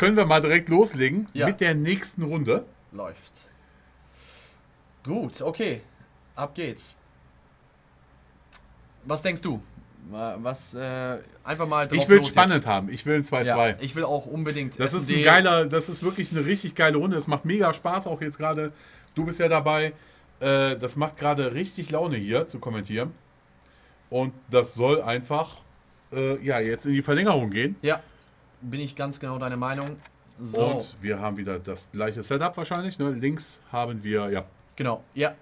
Können wir mal direkt loslegen mit der nächsten Runde. Läuft. Gut, okay. Ab geht's. Was denkst du? Was einfach mal drauf. Ich will spannend jetzt haben. Ich will ein 2-2. Ja, ich will auch unbedingt. Das ist ein geiler, das ist wirklich eine richtig geile Runde. Es macht mega Spaß auch jetzt gerade. Du bist ja dabei. Das macht gerade richtig Laune hier zu kommentieren. Und das soll einfach jetzt in die Verlängerung gehen. Ja, bin ich ganz genau deiner Meinung. So. Und wir haben wieder das gleiche Setup wahrscheinlich. Ne? Links haben wir, ja. Genau, ja.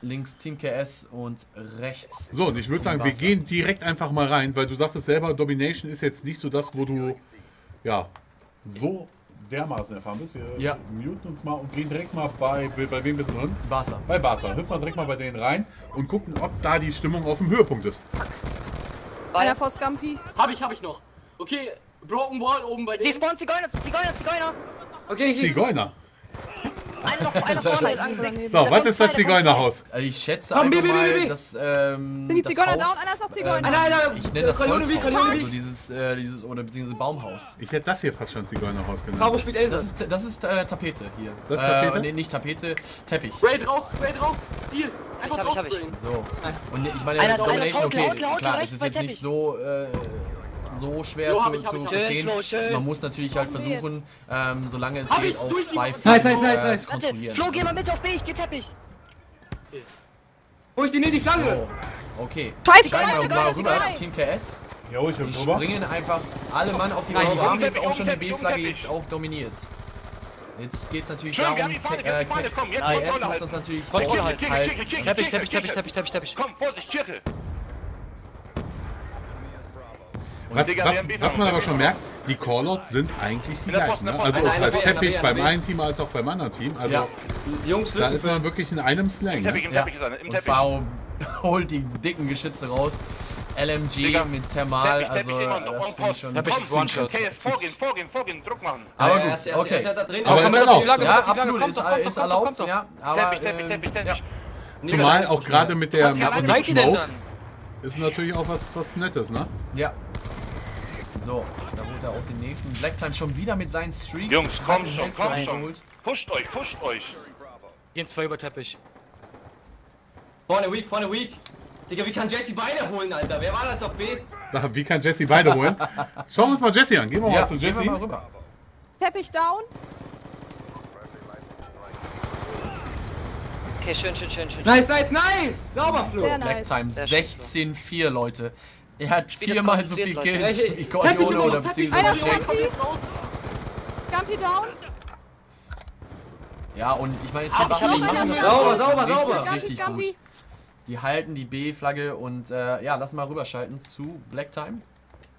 Links Team KS und rechts. So, und ich würde sagen, wir gehen direkt einfach mal rein, weil du sagtest selber, Domination ist jetzt nicht so das, wo du ja so dermaßen erfahren bist. Wir muten uns mal und gehen direkt mal bei wem bist du drin? Barca. Bei Barca. Hüpfen wir direkt mal bei denen rein und gucken, ob da die Stimmung auf dem Höhepunkt ist. Einer vor Scampi. Hab ich noch. Okay, Broken Wall oben bei denen. Die spawnen Zigeuner. Okay, Zigeuner. So, was ist das Zigeunerhaus? Ich schätze einfach mal, dass sind die Zigeuner down? Einer ist noch Zigeuner. Nein. Ich nenne das Holzhaus, also dieses oder beziehungsweise Baumhaus. Ich hätte das hier fast schon Zigeunerhaus genannt. Faro spielt Elsa. Das ist Tapete hier. Das ist Tapete? Nee, nicht Tapete, Teppich. Raid raus, Stil. Einfach draufbringen. So. Und ich meine, das ist Domination, okay, klar, das ist jetzt nicht so... so schwer zu verstehen. Man muss natürlich halt versuchen, solange es geht, auf zwei Flanken zu kontrollieren. Flo, geh mal mit auf B, ich geh Teppich. Oh, ich nehme die Flanke. Oh. Okay. Scheiße, wir mal rüber zu Team KS. Jo, ich springen einfach alle Mann auf die Mauer. Wir haben jetzt auch schon die B-Flagge jetzt auch dominiert. Jetzt geht's natürlich darum, KS muss das natürlich halten. Teppich. Komm, Vorsicht, Viertel. Was man aber schon merkt, die Callouts sind eigentlich die gleichen. Ne? Also es heißt Teppich beim einen Team als auch beim anderen Team. Also da ist man wirklich in einem Slang. Ne? Im Teppich. Und Faro holt die dicken Geschütze raus. LMG mit Thermal, Vorgehen, Druck machen. Aber gut, okay. Aber ist erlaubt. Ja, absolut, ist erlaubt. Teppich. Zumal auch gerade mit der Smoke. Ist natürlich auch was Nettes, ne? Ja. So, da holt er auch den nächsten. Blacktime schon wieder mit seinen Streaks. Jungs, komm schon. Pusht euch. Gehen zwei über Teppich. Vorne weak. Digga, wie kann Jesse beide holen, Alter? Wer war das auf B? Da, wie kann Jesse beide holen? Schauen wir uns mal Jesse an. Gehen wir mal zu Jesse. Gehen wir mal rüber. Teppich down. Okay, schön. Nice! Sauber, Flo! Nice. Blacktime 16-4, Leute. Er hat viermal so viel Kills wie Corleone oder beziehungsweise Jack. Gampi down! Ja, und ich meine, jetzt hier sauber! Richtig gut. Die halten die B-Flagge und lass mal rüberschalten zu Blacktime.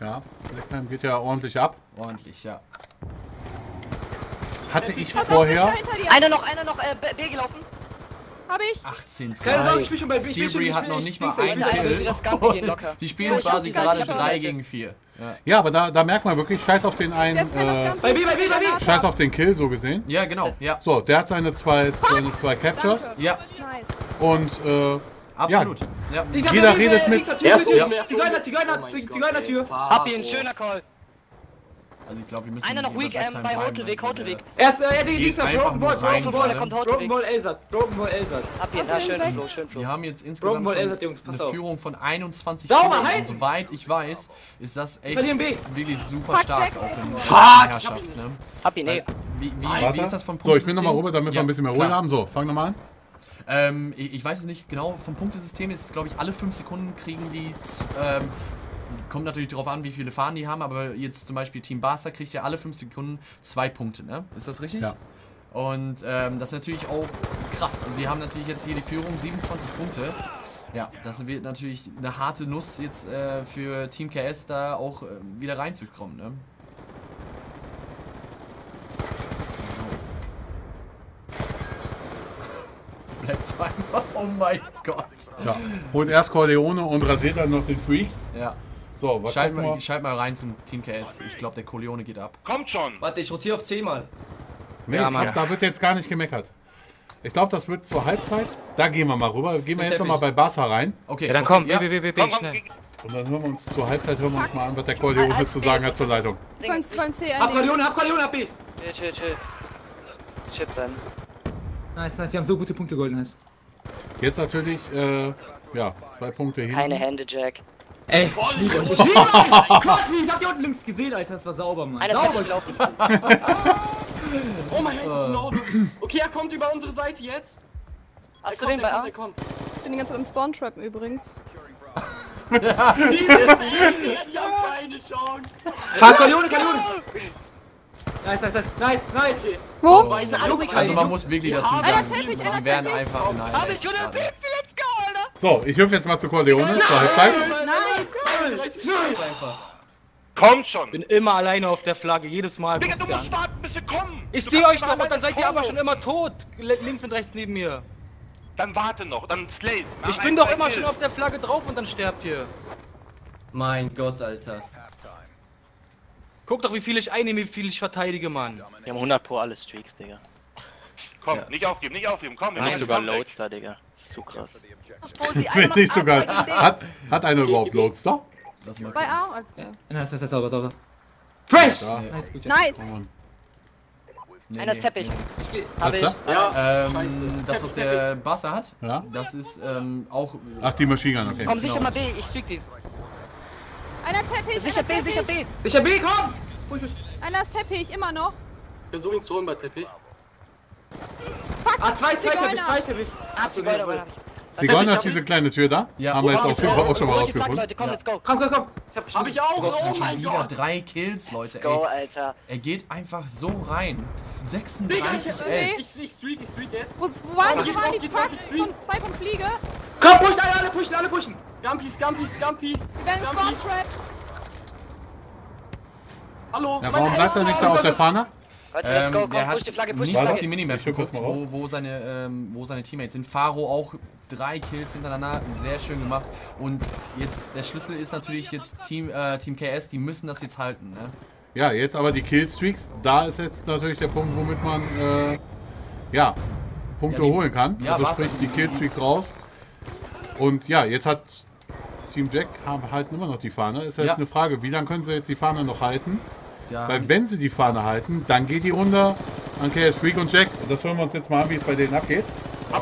Ja, Blacktime geht ja ordentlich ab. Ordentlich, ja. Hatte ich vorher... Einer noch B gelaufen. Hab ich! 18. Keine Sorge, ich bin schon bei B. Steelbree hat noch nicht mal einen Kill. Die spielen quasi gerade 3 gegen 4. Ja, aber da merkt man wirklich, scheiß auf den einen. Bei B! Scheiß auf den Kill, so gesehen. Ja, genau. Ja. So, der hat seine zwei Captures. Ja. Und, absolut. Ja. Jeder redet mit. Zigeuner-Tür. Hab ihn, schöner Call. Also ich glaube, wir müssen... Einer noch Weak bei Hotelweg. Erst Broken Wall, da kommt Hotelweg. Broken Wall Elsat. Habt ihr da schön Flo. Wir haben jetzt insgesamt eine Führung von 21 Punkten. Und soweit ich weiß, ist das echt wirklich super stark auf den Herrschaft. Hab ihn, Wie ist das vom Punktesystem? So, ich bin nochmal rüber, damit wir ein bisschen mehr Ruhe haben. So, fang nochmal an. Ich weiß es nicht genau. Vom Punktesystem ist es, glaube ich, alle 5 Sekunden kriegen die... Kommt natürlich darauf an, wie viele Fahnen die haben, aber jetzt zum Beispiel Team Barca kriegt ja alle 5 Sekunden 2 Punkte, ne? Ist das richtig? Ja. Und das ist natürlich auch krass. Also wir haben natürlich jetzt hier die Führung, 27 Punkte. Ja, das wird natürlich eine harte Nuss jetzt für Team KS da auch wieder reinzukommen, ne? Blacktime, oh mein Gott. Ja. Holt erst Corleone und rasiert dann noch den Freak. Ja. So, was schalt mal rein zum Team KS. Ich glaube, der Corleone geht ab. Kommt schon! Warte, ich rotiere auf 10 mal. Nee, ich glaub, da wird jetzt gar nicht gemeckert. Ich glaube, das wird zur Halbzeit. Da gehen wir mal rüber. Gehen wir jetzt nochmal bei Barca rein. Okay, dann komm. Schnell. Und dann hören wir uns zur Halbzeit mal an, was der Corleone zu sagen hat zur Leitung. Ab Corleone, ab Corleone, ab B! Chill, chill. Chip dann. Nice, nice, die haben so gute Punkte geholt, nice. Jetzt natürlich, ja, 2 Punkte hin. Keine Hände, Jack. Ey, ich liebe euch. Ich liebe euch! Quatsch, ich hab die unten links gesehen, Alter, das war sauber, Mann. Einer sauber gelaufen. Oh mein Gott, das ist ein Auto. Okay, er kommt über unsere Seite jetzt. Hast du den bei A? Ich bin die ganze Zeit im Spawn-Trappen übrigens. Die haben keine Chance. Fuck, Corleone, Corleone! Nice, nice, nice, nice, nice! Wo? Also man muss wirklich dazu sagen, wir werden einfach in einem. Hab ich schon einen Pixel, let's go, Alter! So, ich hüpfe jetzt mal zu Corleone, zur Halbzeit. Nice! Nice! Kommt schon! Ich bin immer alleine auf der Flagge, jedes Mal. Digga, du musst warten, bis wir kommen! Ich sehe euch noch, dann seid ihr aber schon immer tot, links und rechts neben mir. Dann warte noch, dann slay! Ich bin doch immer schon auf der Flagge drauf und dann sterbt ihr. Mein Gott, Alter. Guck doch, wie viel ich einnehme, wie viel ich verteidige, Mann. Wir haben 100 pro alle Streaks, Digga. Komm, ja. Nicht aufgeben, nicht aufgeben, komm. Wir nicht sogar Loadstar, Digga. Das ist zu krass. Nicht sogar. Hat einer überhaupt Loadstar? Bei A, alles klar. Nice, nice, sauber, sauber. Fresh! Nice! Einer ist Teppich. Was ist das? Ja, das, was der Barca hat. Ja. Das ist auch. Ach, die Maschine, okay. Komm, sicher mal B, ich streak die. Einer Teppich! Sicher B, sicher B! Sicher B, komm! Einer ist Teppich, immer noch! Ich versuche ihn zu holen bei Teppich. Fuck! Ah, zwei Teppich! Ah, Zigeuner ist diese kleine Tür da? Ja. Haben wir jetzt auch schon mal rausgefunden. Leute, komm, let's go! Komm, komm, komm! Hab ich auch! Oh mein Gott! 3 Kills, Leute, ey! Let's go, Alter! Er geht einfach so rein! 36, ey! Ich streak, jetzt! Wo waren die? Fuck! Zum 2-Punkt-Fliege! Komm, pushen, alle pushen, alle pushen! Scumpy, Scumpy, Scumpy! Wir werden Spawn-Trap! Hallo! Ja, warum bleibt er nicht da auf der Fahne? Leute, let's go, komm, push die Flagge, push die Flagge! Auf die Minimap, wo seine Teammates sind. Faro auch 3 Kills hintereinander, sehr schön gemacht. Und jetzt, der Schlüssel ist natürlich jetzt Team KS, die müssen das jetzt halten, ne? Ja, jetzt aber die Killstreaks, da ist jetzt natürlich der Punkt, womit man, ja, Punkte holen kann. Ja, also sprich, die Killstreaks raus. Und ja, jetzt hat Team Jack halten immer noch die Fahne. Ist halt eine Frage, wie lange können sie jetzt die Fahne noch halten? Ja, weil wenn sie die Fahne halten, dann geht die Runde an KSFreak und Jack. Das hören wir uns jetzt mal an, wie es bei denen abgeht. Komm,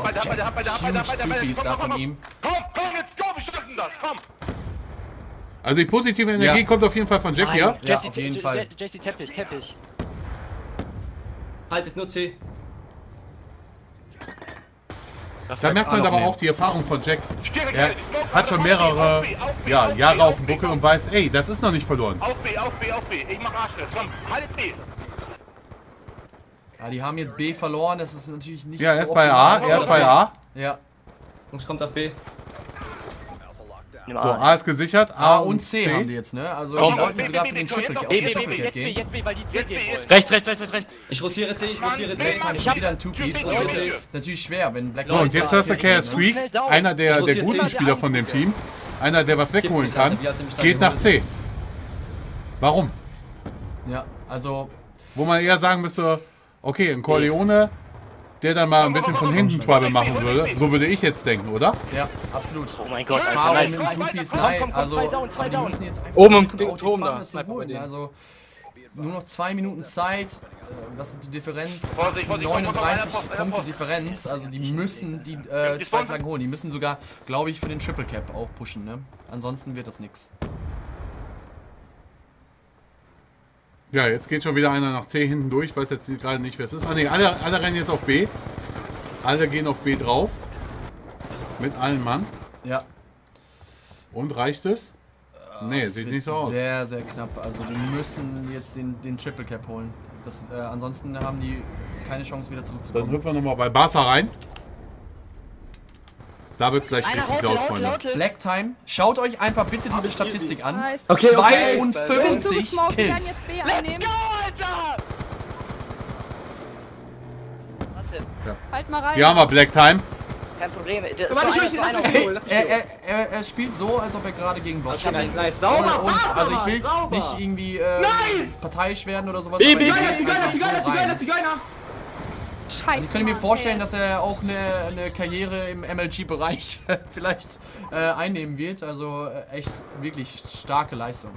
also die positive Energie kommt auf jeden Fall von Jack hier. Jesse, Teppich, Teppich. Haltet nur C. Da merkt man aber auch die Erfahrung von Jack. Er hat schon mehrere Jahre auf dem Buckel und weiß, ey, das ist noch nicht verloren. Auf B, ich mach Arschritt, komm, haltet B. Ja, die haben jetzt B verloren, das ist natürlich nicht so. Ja, erst bei A. Ja. Und kommt auf B. So, A ist gesichert, A und C haben die jetzt, ne? Also die wollten sogar für den Schussverkehr gehen. Jetzt B, weil die C gehen wollen. Rechts. Ich rotiere C, ich hab wieder einen Two-Piece. Ist natürlich schwer, wenn Blacktime. So, und jetzt hörst du KSFreak, einer der guten Spieler von dem Team, einer, der was wegholen kann, geht nach C. Warum? Ja, also... Wo man eher sagen müsste, okay, ein Corleone, der dann mal ein bisschen von hinten Trouble machen würde. So würde ich jetzt denken, oder? Ja, absolut. Oh mein Gott, Alter, nice. Also, die müssen jetzt einfach oben im Turm da. Also, nur noch 2 Minuten Zeit. Was ist die Differenz? 39 Punkte Differenz. Also, die müssen die 2 Flaggen holen. Die müssen sogar, glaube ich, für den Triple Cap auch pushen, ne? Ansonsten wird das nix. Ja, jetzt geht schon wieder einer nach C hinten durch. Ich weiß jetzt gerade nicht, wer es ist. Ah ne, alle rennen jetzt auf B. Alle gehen auf B drauf. Mit allen Mann. Ja. Und reicht es? Ne, sieht nicht so aus. Sehr, sehr knapp. Also die müssen jetzt den Triple Cap holen. Das, ansonsten haben die keine Chance wieder zurückzukommen. Dann hüpfen wir nochmal bei Barca rein. Da wird es gleich richtig laut, Freunde. Blacktime, schaut euch einfach bitte diese Statistik an. Nice. Okay, 52 Kills. Let's go, Alter! Warte. Ja. Halt mal rein. Hier haben wir Blacktime. Kein Problem. Er spielt so, als ob er gerade gegen Bots spielt. Nice. Sauber, also ich will nicht irgendwie parteiisch werden oder sowas. Zigeuner, Zigeuner! Scheiße. Also ich könnte mir vorstellen, dass er auch eine Karriere im MLG-Bereich vielleicht einnehmen wird. Also echt wirklich starke Leistung.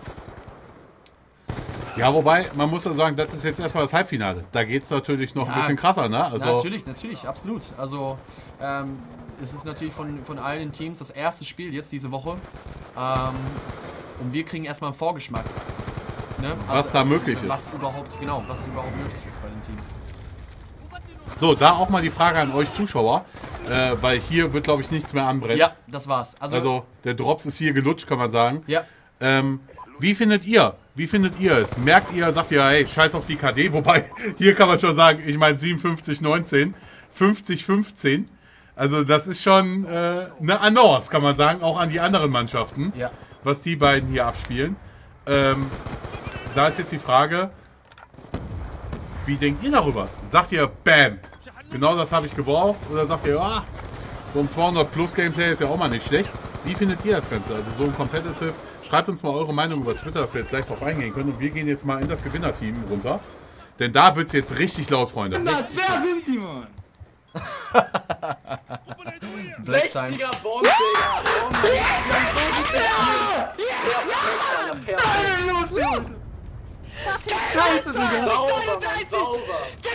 Ja, wobei, man muss ja sagen, das ist jetzt erstmal das Halbfinale. Da geht es natürlich noch ein bisschen krasser, ne? Also natürlich, natürlich, absolut. Also es ist natürlich von allen Teams das erste Spiel jetzt diese Woche. Und wir kriegen erstmal einen Vorgeschmack. Ne? Was also, da möglich ist. Was überhaupt möglich ist bei den Teams. So, da auch mal die Frage an euch Zuschauer, weil hier wird, glaube ich, nichts mehr anbrennen. Ja, das war's. Also der Drops ist hier gelutscht, kann man sagen. Ja. Wie findet ihr es? Merkt ihr, sagt ihr, hey, scheiß auf die KD? Wobei, hier kann man schon sagen, ich meine 57-19, 50-15. Also das ist schon eine Annonce, kann man sagen, auch an die anderen Mannschaften, ja, was die beiden hier abspielen. Da ist jetzt die Frage, wie denkt ihr darüber? Sagt ihr, bam, genau das habe ich gebraucht? Oder sagt ihr, ah, so ein 200-Plus-Gameplay ist ja auch mal nicht schlecht. Wie findet ihr das Ganze? Also so ein Competitive... Schreibt uns mal eure Meinung über Twitter, dass wir jetzt gleich drauf eingehen können. Und wir gehen jetzt mal in das Gewinnerteam runter. Denn da wird es jetzt richtig laut, Freunde. Richtig wer laut. Sind die, Mann? 60er Bonte, Scheiße, der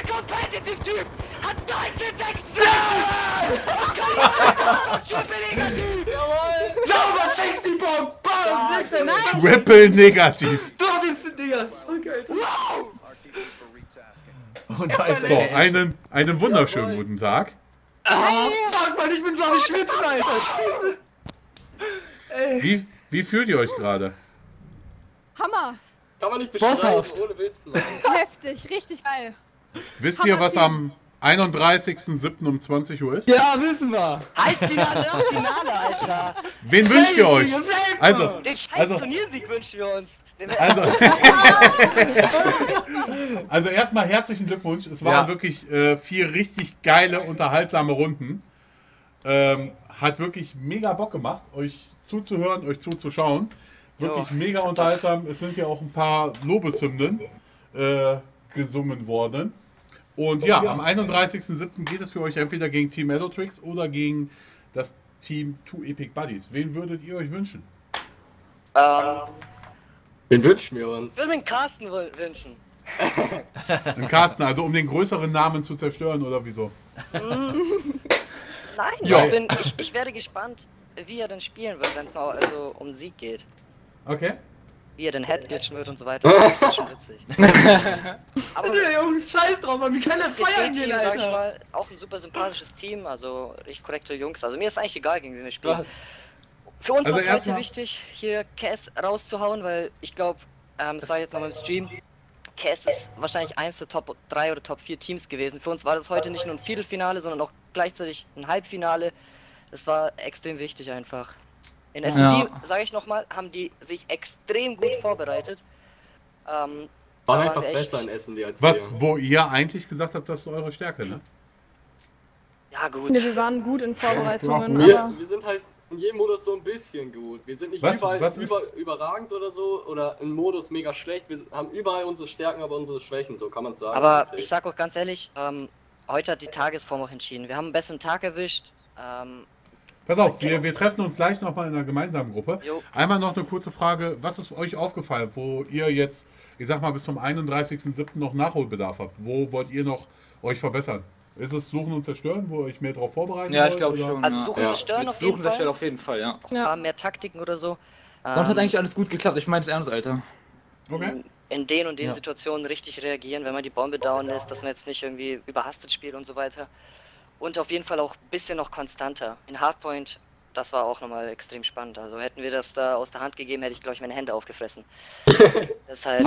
Competitive-Typ hat 19,6! Sauber 60 Bomben! Bam! Triple negativ! Da sind sie, Digga! Okay. Wow! Und da ist er. Einen wunderschönen guten Tag. Ah, fuck, Mann, ich bin so am Schwitzen, Alter! Scheiße! Ey. Wie fühlt ihr euch gerade? Hammer! Kann man nicht beschreiben, ohne Witz. Heftig, richtig geil. Wisst ihr, was am 31.07. um 20 Uhr ist? Ja, wissen wir. Halbfinale, Finale, Alter. Wen wünscht ihr euch? Also, den scheiß Turniersieg wünschen wir uns. Also erstmal herzlichen Glückwunsch. Es waren wirklich 4 richtig geile, unterhaltsame Runden. Hat wirklich mega Bock gemacht, euch zuzuhören, euch zuzuschauen. Wirklich mega unterhaltsam. Es sind ja auch ein paar Lobeshymnen gesungen worden. Und ja, am 31.07. geht es für euch entweder gegen Team Metal Tricks oder gegen das Team Two Epic Buddies. Wen würdet ihr euch wünschen? Wen wünschen wir uns? Ich würde mir Carsten wünschen. Einen Carsten, also um den größeren Namen zu zerstören oder wieso? Nein, ich werde gespannt, wie er denn spielen wird, wenn es mal um Sieg geht. Okay. Wie er den Head glitchen wird und so weiter. Das ist schon witzig. Aber der Jungs, scheiß drauf, man kann das feiern gehen, Alter. Sag ich mal, auch ein super sympathisches Team, also richtig korrekte Jungs. Also mir ist eigentlich egal, gegen wen wir spielen. Für uns war es heute wichtig, hier KS rauszuhauen, weil ich glaube, das war jetzt noch im Stream, KS ist wahrscheinlich eins der Top 3 oder Top 4 Teams gewesen. Für uns war das heute nicht nur ein Viertelfinale, sondern auch gleichzeitig ein Halbfinale. Das war extrem wichtig einfach. In S&D, sage ich nochmal, haben die sich extrem gut vorbereitet. War einfach besser in S&D als wir. Wo ihr eigentlich gesagt habt, das ist eure Stärke, ne? Ja, gut. Wir waren gut in Vorbereitungen. Wir sind halt in jedem Modus so ein bisschen gut. Wir sind nicht überragend oder so oder im Modus mega schlecht. Wir haben überall unsere Stärken, aber unsere Schwächen, so kann man sagen. Aber ich sag auch ganz ehrlich, heute hat die Tagesform auch entschieden. Wir haben einen besseren Tag erwischt. Pass auf, wir treffen uns gleich nochmal in einer gemeinsamen Gruppe. Jo. Einmal noch eine kurze Frage, was ist euch aufgefallen, wo ihr jetzt, ich sag mal, bis zum 31.07. noch Nachholbedarf habt? Wo wollt ihr noch euch verbessern? Ist es Suchen und Zerstören, wo ihr euch mehr darauf vorbereitet? Ja, ich glaube schon. Also Suchen und Zerstören auf jeden Fall. Suchen und Zerstören auf jeden Fall, ja. Auch ein paar mehr Taktiken oder so. Sonst hat eigentlich alles gut geklappt, ich meine es ernst, Alter. Okay. In den und den Situationen richtig reagieren, wenn man die Bombe down lässt, dass man jetzt nicht irgendwie überhastet spielt und so weiter. Und auf jeden Fall auch ein bisschen noch konstanter. In Hardpoint, das war auch nochmal extrem spannend. Also hätten wir das da aus der Hand gegeben, hätte ich, glaube ich, meine Hände aufgefressen. Deshalb.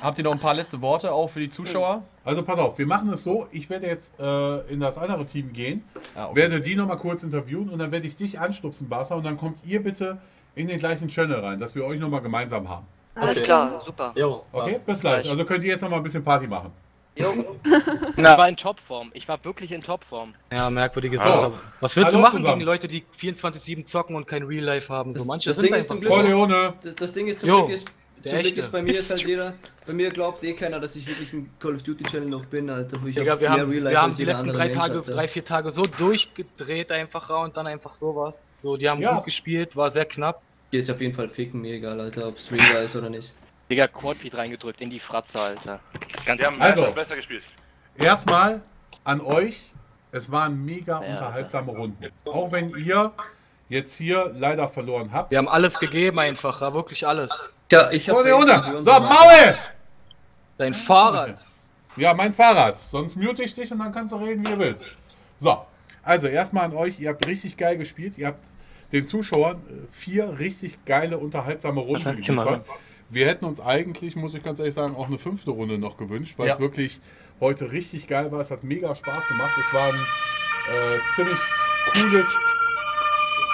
Habt ihr noch ein paar letzte Worte auch für die Zuschauer? Also pass auf, wir machen es so, ich werde jetzt in das andere Team gehen, werde die nochmal kurz interviewen und dann werde ich dich anstupsen, Barca, und dann kommt ihr bitte in den gleichen Channel rein, dass wir euch nochmal gemeinsam haben. Okay. Alles klar, super. Jo, okay, bis gleich. Also könnt ihr jetzt nochmal ein bisschen Party machen. Ich war in Topform. Ich war wirklich in Topform. Ja, merkwürdige Sache. Was willst du machen gegen die Leute, die 24/7 zocken und kein Real Life haben? So manche sind einfach so. Corleone. Das Ding ist, zum Glück ist Zum Glück ist bei mir jetzt halt jeder, bei mir glaubt eh keiner, dass ich wirklich ein Call of Duty Channel noch bin, Alter. Ich Digga, wir haben die letzten drei, vier Tage so durchgedreht einfach und dann einfach sowas. So, die haben gut gespielt, war sehr knapp. Geht's auf jeden Fall ficken, mir egal, Alter, ob Streamer ist oder nicht. Digga, Quadbeat reingedrückt in die Fratze, Alter. Ganz wir haben also besser gespielt. Erstmal an euch, es waren mega unterhaltsame Runden. Auch wenn ihr jetzt hier leider verloren habt. Wir haben alles gegeben einfach, wirklich alles. Ja, ich hab so, Maul! Dein Fahrrad. Ja, mein Fahrrad. Sonst mute ich dich und dann kannst du reden, wie du willst. So, also erstmal an euch, ihr habt richtig geil gespielt. Ihr habt den Zuschauern 4 richtig geile, unterhaltsame Runden gegeben. Wir hätten uns eigentlich, muss ich ganz ehrlich sagen, auch eine 5. Runde noch gewünscht, weil es wirklich heute richtig geil war. Es hat mega Spaß gemacht. Es war ein ziemlich cooles...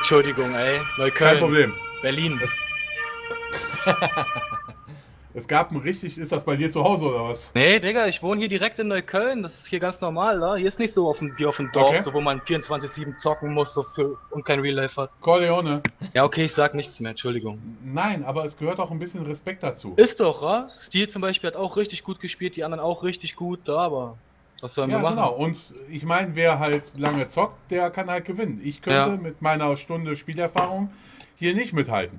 Entschuldigung, ey. Neukölln. Kein Problem. Berlin. Es gab ein richtig... Ist das bei dir zu Hause oder was? Nee, Digga, ich wohne hier direkt in Neukölln. Das ist hier ganz normal, da. Hier ist nicht so wie auf dem Dorf, so, wo man 24/7 zocken muss und kein Real Life hat. Corleone. Ja, okay, ich sag nichts mehr, Entschuldigung. Nein, aber es gehört auch ein bisschen Respekt dazu. Ist doch, ja? Steel zum Beispiel hat auch richtig gut gespielt, die anderen auch richtig gut, da, aber... Was sollen wir machen? Genau. Und ich meine, wer halt lange zockt, der kann halt gewinnen. Ich könnte mit meiner Stunde Spielerfahrung hier nicht mithalten.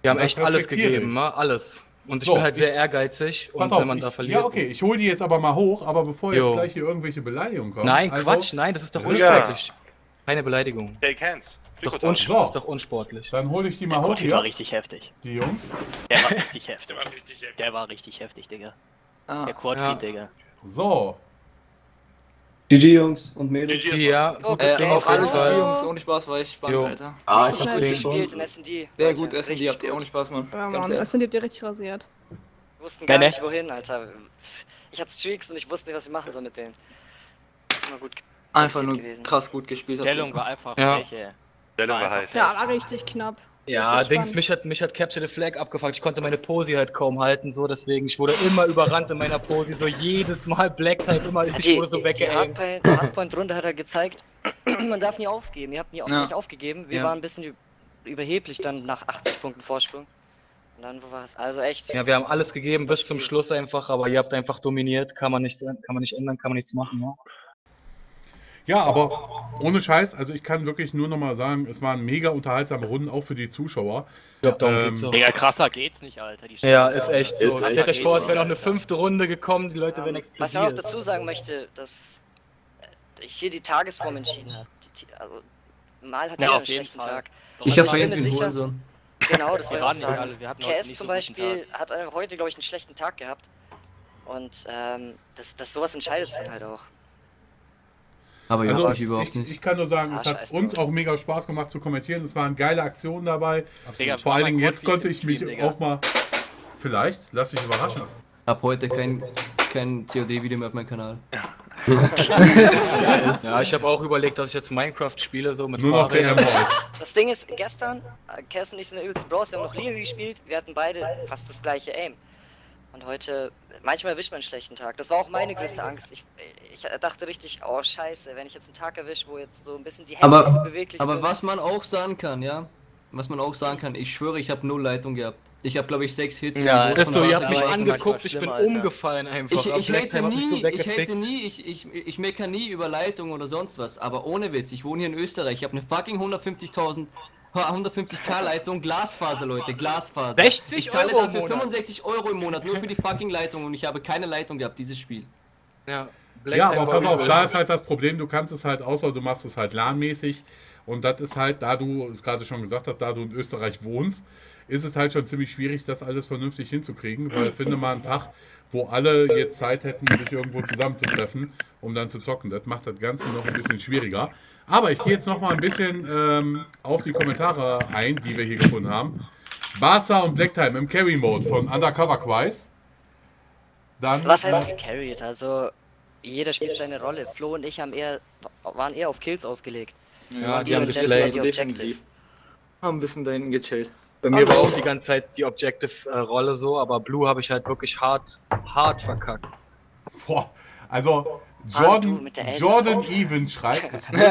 Wir haben echt alles gegeben, alles. Und ich bin halt sehr ehrgeizig. Und wenn man da verliert. Ja, okay, ich hole die jetzt aber mal hoch, aber bevor jetzt gleich hier irgendwelche Beleidigungen kommen. Nein, Quatsch, nein, das ist doch unsportlich. Keine Beleidigung. Das ist doch unsportlich. Dann hole ich die mal hoch. Die war richtig heftig. Die Jungs? Der war richtig heftig. Der war richtig heftig, Digga. Der Quadfeed, Digga. So. GG, Jungs und Mädels. GG, ja. Alles klar, Jungs. Ohne Spaß war ich spannend, Alter. Ah, ich hab gespielt in S&D. Sehr gut, S&D habt ihr. Ohne Spaß, Mann. Ja, Mann, S&D habt ihr richtig rasiert. Wir wussten gar nicht, wohin, Alter. Ich hatte Streaks und ich wusste nicht, was ich machen soll mit denen. Immer gut. Einfach nur krass gut gespielt. Stellung war einfach welche. Stellung war heiß. Ja, war richtig knapp. Ja, Dings, mich hat Capture the Flag abgefuckt. Ich konnte meine Posi halt kaum halten, so deswegen. Ich wurde immer überrannt in meiner Posi, so jedes Mal Blacktime, immer ich wurde so weggehängt. Die Hardpoint-Runde hat er gezeigt, man darf nie aufgeben. Ihr habt nie nicht aufgegeben. Wir waren ein bisschen überheblich dann nach 80 Punkten Vorsprung. Und dann war es also echt. Ja, wir haben alles gegeben bis zum Schluss einfach, aber ihr habt einfach dominiert. Kann man nicht ändern, kann man nichts machen. Ja? Ja, aber ohne Scheiß, also ich kann wirklich nur nochmal sagen, es waren mega unterhaltsame Runden, auch für die Zuschauer. Ich glaub, darum geht's so. Digga, krasser geht's nicht, Alter. Die ist echt so. Stellt euch vor, es wäre noch eine 5. Runde gekommen, die Leute wären explodiert. Was ich auch dazu sagen möchte, dass ich hier die Tagesform entschieden habe. Also, mal hat jeder einen schlechten Tag. Ich hab vergessen, den Hurensohn. Genau, das wollte ich sagen. KS zum Beispiel hat heute, glaube ich, einen schlechten Tag gehabt. Und sowas entscheidet es dann halt auch. Aber also ich kann nur sagen, es hat uns auch mega Spaß gemacht zu kommentieren. Es waren geile Aktionen dabei. Absolut. Vor allen Dingen jetzt konnte ich mich auch mal... Vielleicht, lass dich überraschen. Ab heute kein COD-Video mehr auf meinem Kanal. Ja, ich habe auch überlegt, dass ich jetzt Minecraft spiele, so mit Faro. Das Ding ist, gestern, Carsten und ich sind in der übelsten Bros, wir haben noch Leary gespielt, wir hatten beide fast das gleiche Aim. Und heute, manchmal erwischt man einen schlechten Tag. Das war auch meine größte Angst. Ich dachte richtig, oh scheiße, wenn ich jetzt einen Tag erwische, wo jetzt so ein bisschen die Hände so beweglich sind. Aber was man auch sagen kann, ich schwöre, ich habe 0 Leitung gehabt. Ich habe, glaube ich, 6 Hits. Ja, das ist so, ihr habt mich angeguckt, ich bin umgefallen einfach. Ich meckere nie über Leitung oder sonst was, aber ohne Witz, ich wohne hier in Österreich, ich habe eine fucking 150k Leitung, Glasfaser, Leute, Glasfaser. 60 ich zahle Euro dafür 65 € im Monat, nur für die fucking Leitung und ich habe keine Leitung gehabt, dieses Spiel. Ja, aber pass auf, da ist halt das Problem, du kannst es halt, außer du machst es halt LAN-mäßig und das ist halt, da du es gerade schon gesagt hast, da du in Österreich wohnst, ist es halt schon ziemlich schwierig, das alles vernünftig hinzukriegen, weil finde mal einen Tag, wo alle jetzt Zeit hätten, sich irgendwo zusammenzutreffen, um dann zu zocken. Das macht das Ganze noch ein bisschen schwieriger. Aber ich gehe jetzt noch mal ein bisschen auf die Kommentare ein, die wir hier gefunden haben. Barca und Blacktime im Carry-Mode von Undercover Quiz. Was heißt gecarried? Also jeder spielt seine Rolle. Flo und ich waren eher auf Kills ausgelegt. Ja, die haben gechillt, definitiv. Haben ein bisschen da hinten gechillt. Bei mir war auch die ganze Zeit die Objective-Rolle so, aber Blue habe ich halt wirklich hart verkackt. Boah, also Jordan Even schreibt, es wurde